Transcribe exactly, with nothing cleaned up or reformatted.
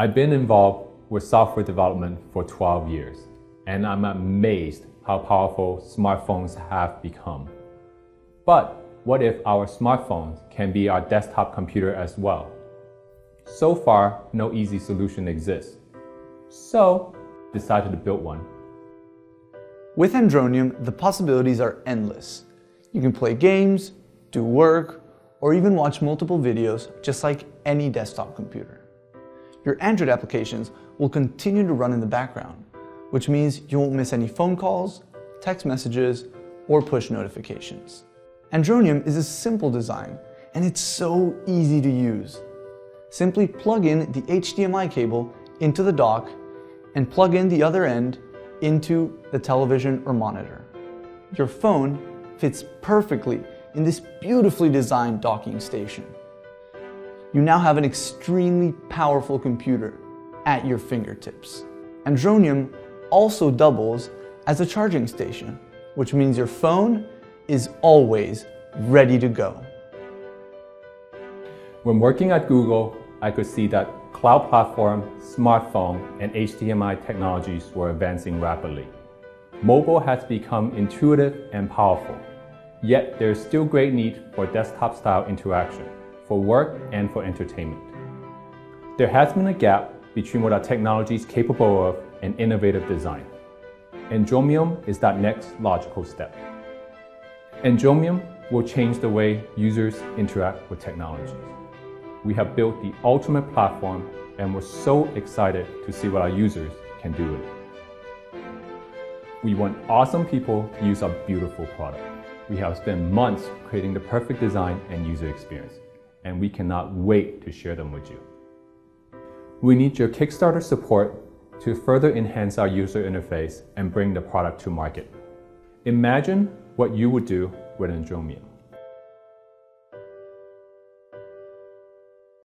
I've been involved with software development for twelve years, and I'm amazed how powerful smartphones have become. But what if our smartphones can be our desktop computer as well? So far, no easy solution exists. So, decided to build one. With Andromium, the possibilities are endless. You can play games, do work, or even watch multiple videos just like any desktop computer. Your Android applications will continue to run in the background, which means you won't miss any phone calls, text messages, or push notifications. Andromium is a simple design, and it's so easy to use. Simply plug in the H D M I cable into the dock and plug in the other end into the television or monitor. Your phone fits perfectly in this beautifully designed docking station. You now have an extremely powerful computer at your fingertips. Andromium also doubles as a charging station, which means your phone is always ready to go. When working at Google, I could see that cloud platform, smartphone, and H D M I technologies were advancing rapidly. Mobile has become intuitive and powerful, yet there is still great need for desktop-style interaction, for work and for entertainment. There has been a gap between what our technology is capable of and innovative design. Andromium is that next logical step. Andromium will change the way users interact with technologies. We have built the ultimate platform, and we're so excited to see what our users can do with it. We want awesome people to use our beautiful product. We have spent months creating the perfect design and user experience, and we cannot wait to share them with you. We need your Kickstarter support to further enhance our user interface and bring the product to market. Imagine what you would do with Andromium.